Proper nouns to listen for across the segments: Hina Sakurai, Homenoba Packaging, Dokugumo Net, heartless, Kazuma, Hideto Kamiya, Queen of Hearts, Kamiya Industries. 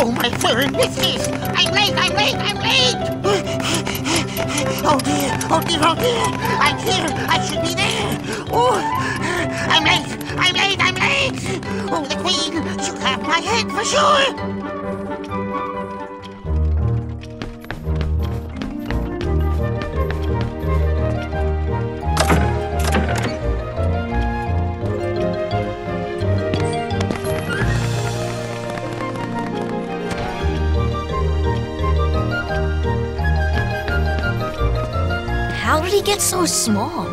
Oh, my word, what's this? I'm late! Oh dear! I'm here, I should be there! Oh, I'm late! Oh, the Queen, she'll have my head for sure! How did he get so small?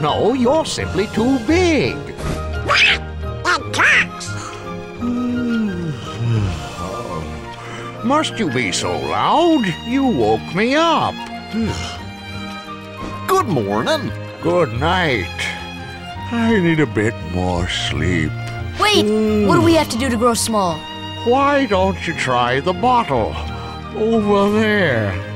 No, you're simply too big. What? That talks. Must you be so loud? You woke me up. Good morning. Good night. I need a bit more sleep. Wait, What do we have to do to grow small? Why don't you try the bottle over there?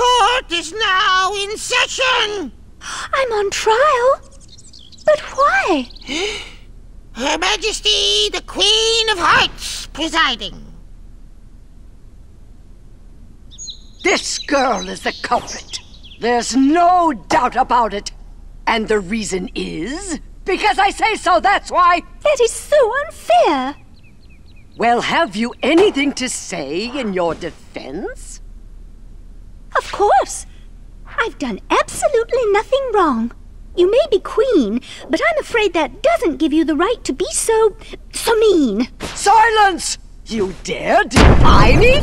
Court is now in session! I'm on trial? But why? Her Majesty, the Queen of Hearts, presiding. This girl is the culprit. There's no doubt about it. And the reason is... because I say so, that's why! That is so unfair! Well, have you anything to say in your defense? Of course! I've done absolutely nothing wrong. You may be queen, but I'm afraid that doesn't give you the right to be so mean. Silence! You dare defy me?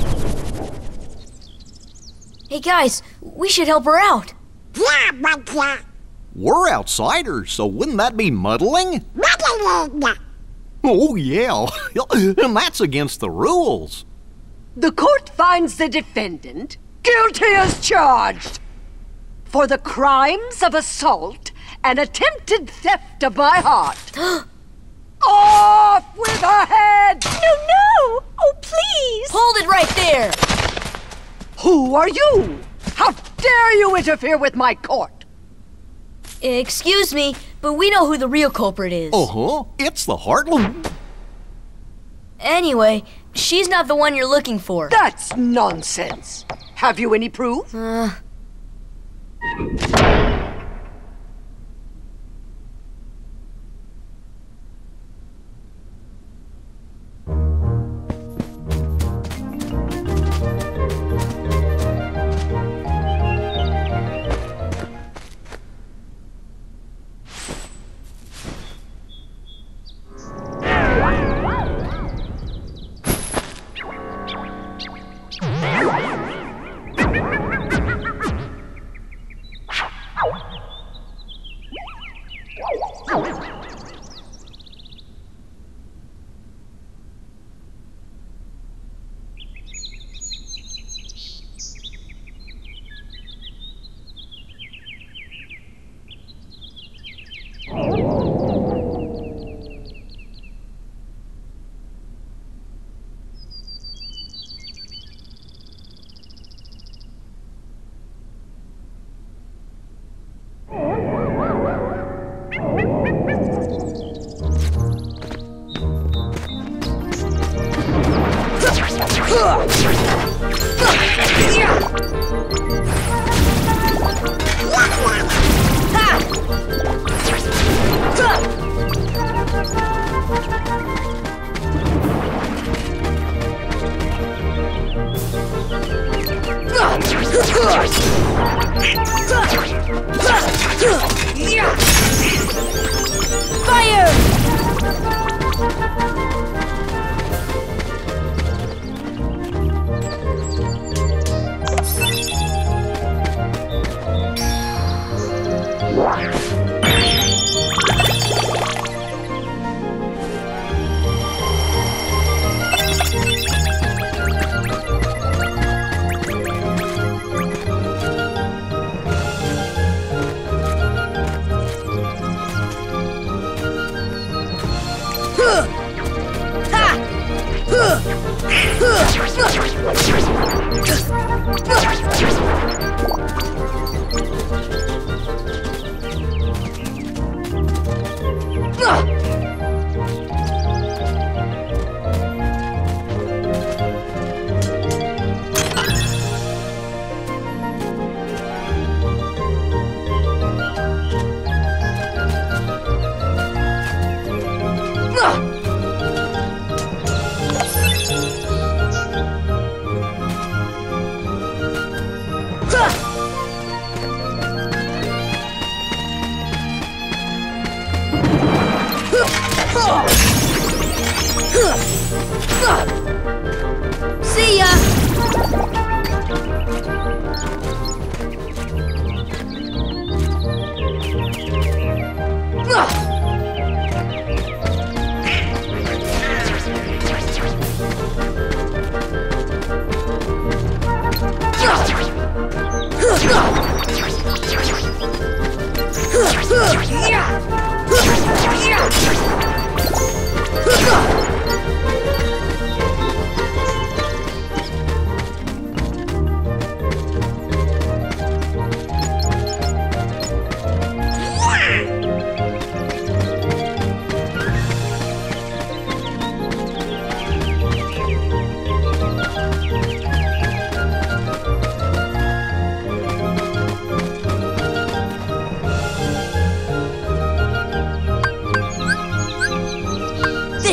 Hey guys, we should help her out. We're outsiders, so wouldn't that be muddling? Oh, yeah. And that's against the rules. The court finds the defendant guilty as charged for the crimes of assault and attempted theft of my heart. Off with her head! No! Oh, please! Hold it right there! Who are you? How dare you interfere with my court? Excuse me, but we know who the real culprit is. It's the heartless. Anyway, she's not the one you're looking for. That's nonsense. Have you any proof?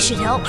Should help.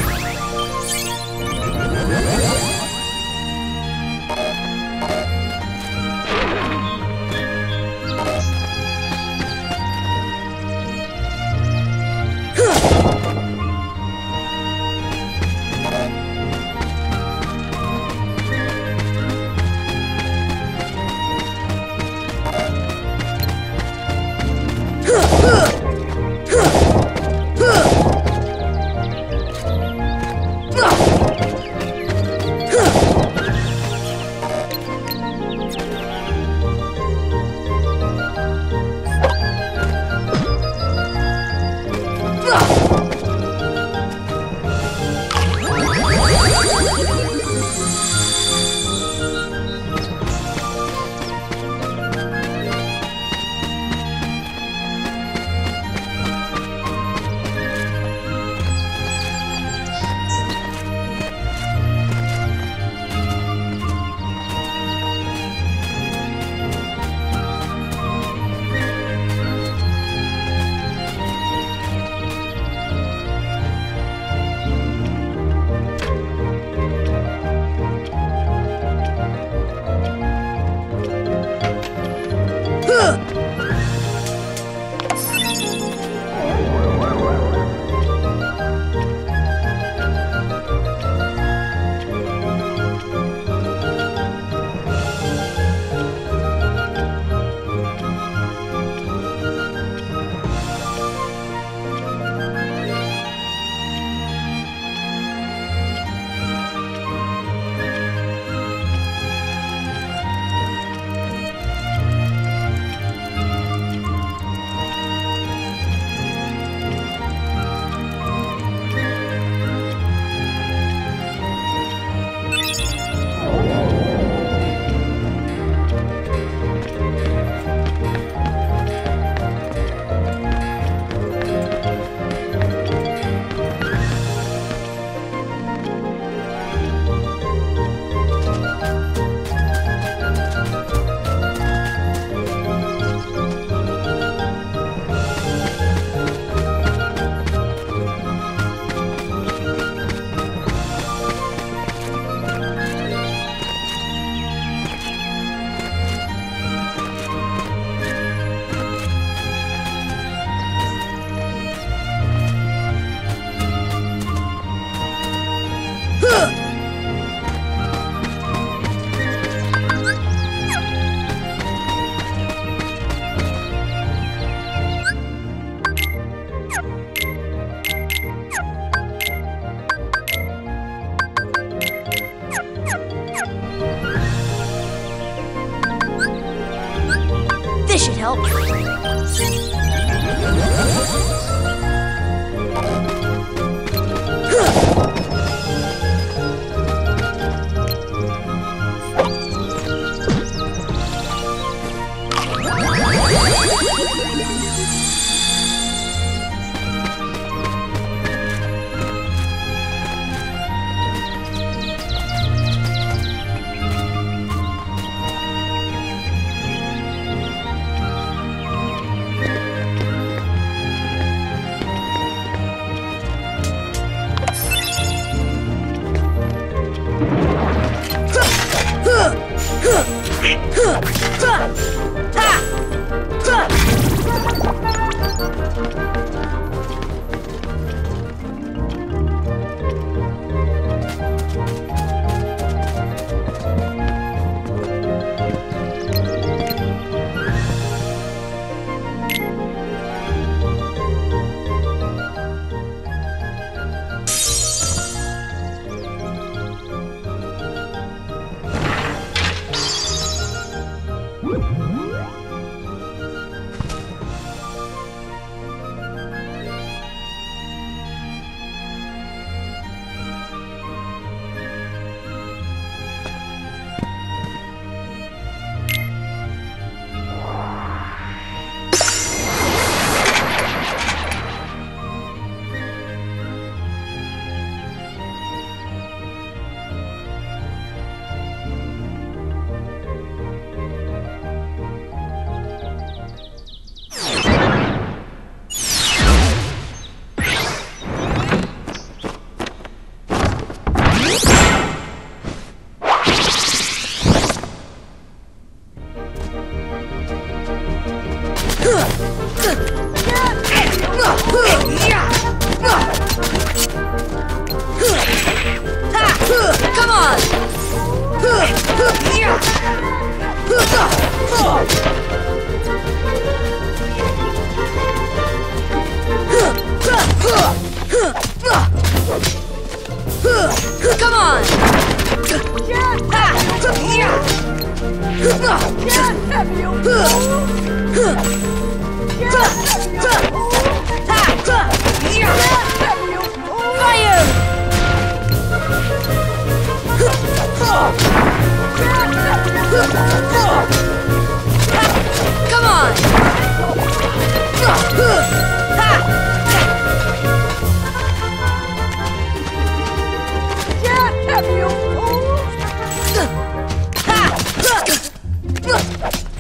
This should help.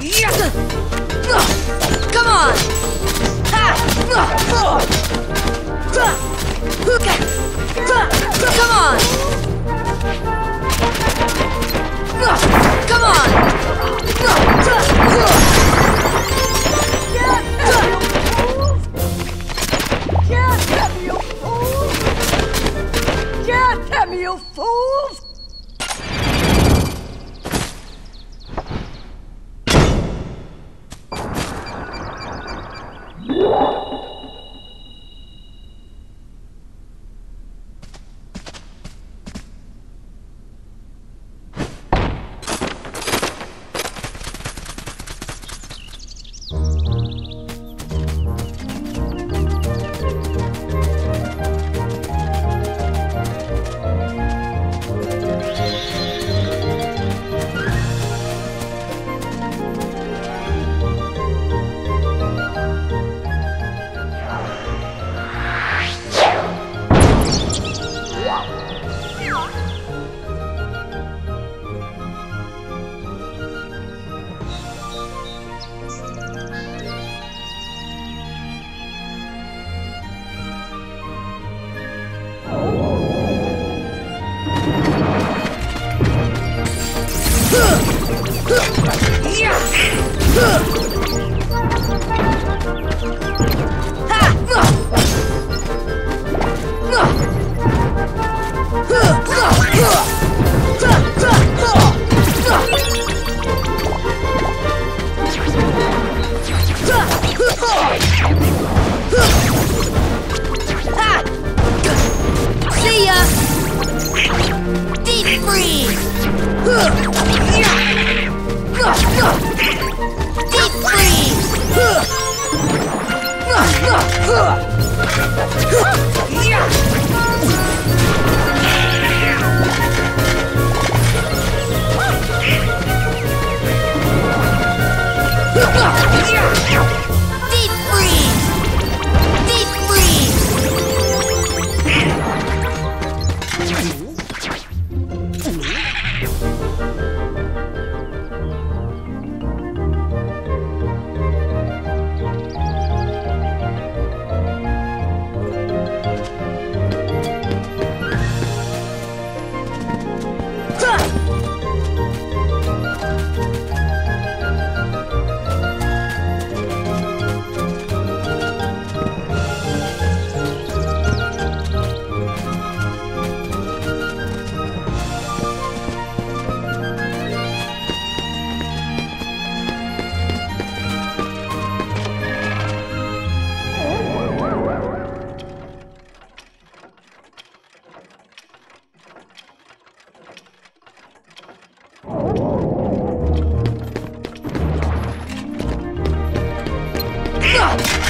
Yeah!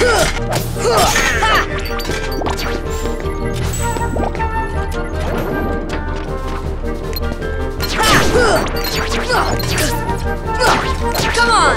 Come on! Fire! See ya! Come on!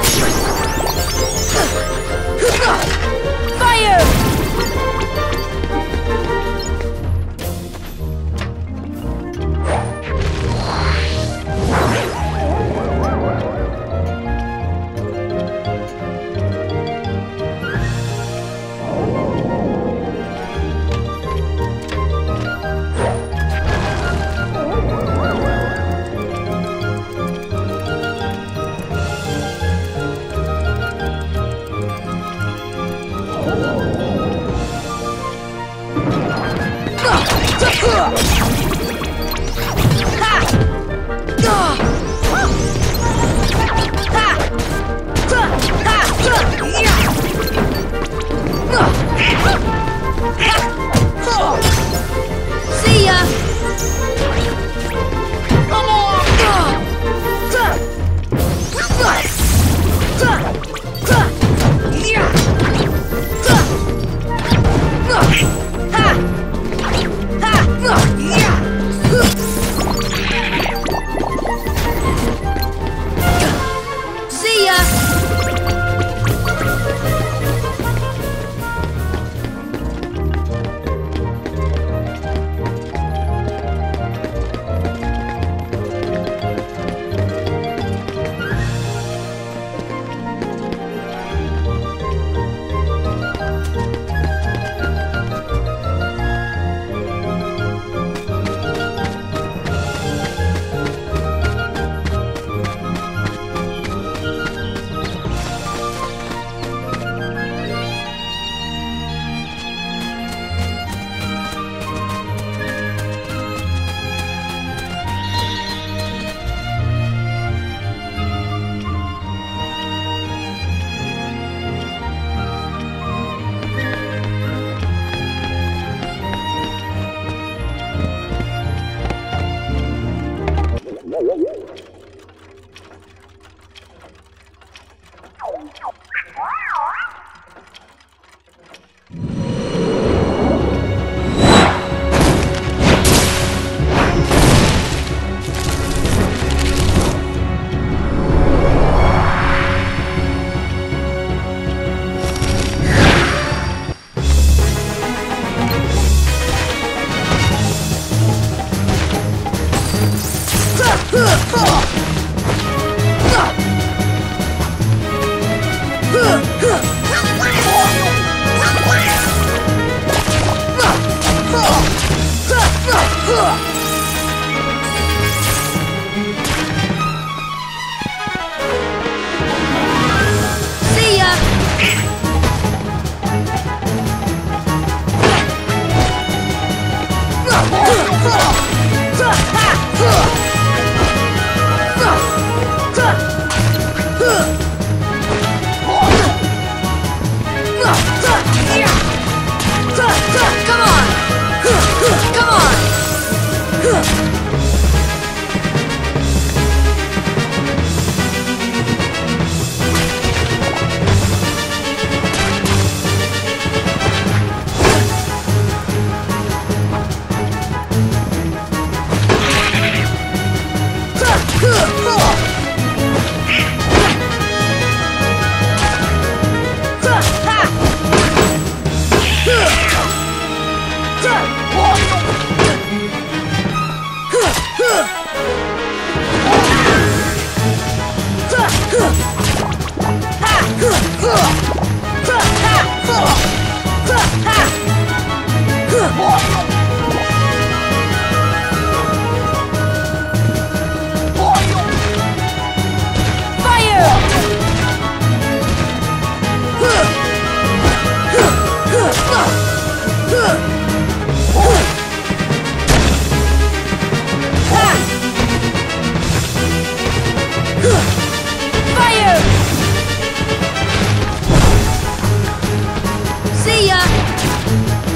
See ya!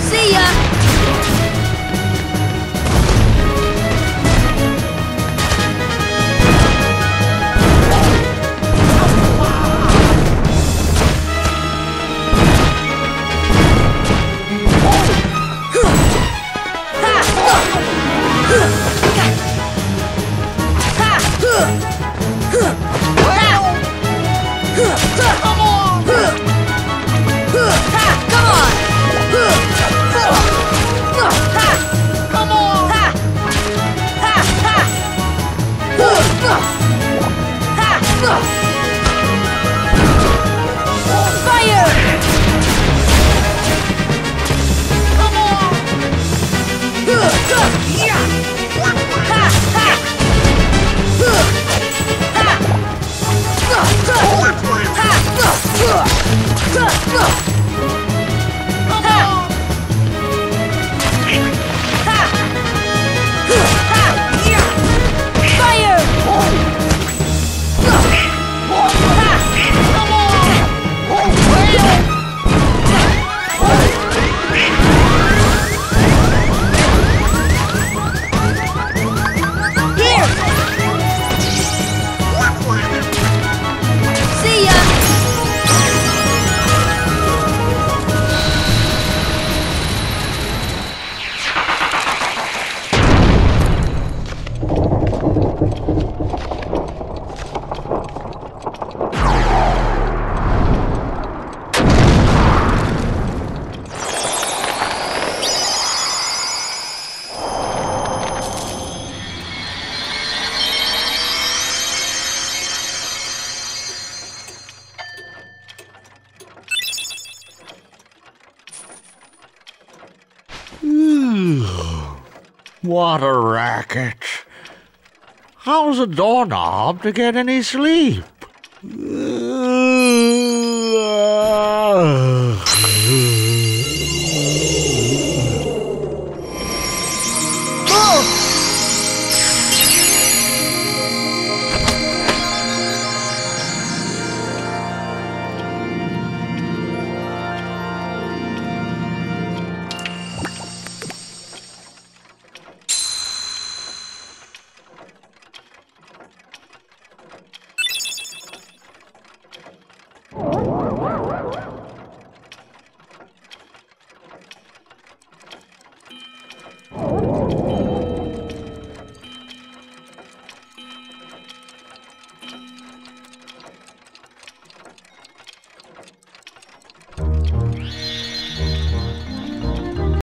See ya! What a racket! How's a doorknob to get any sleep?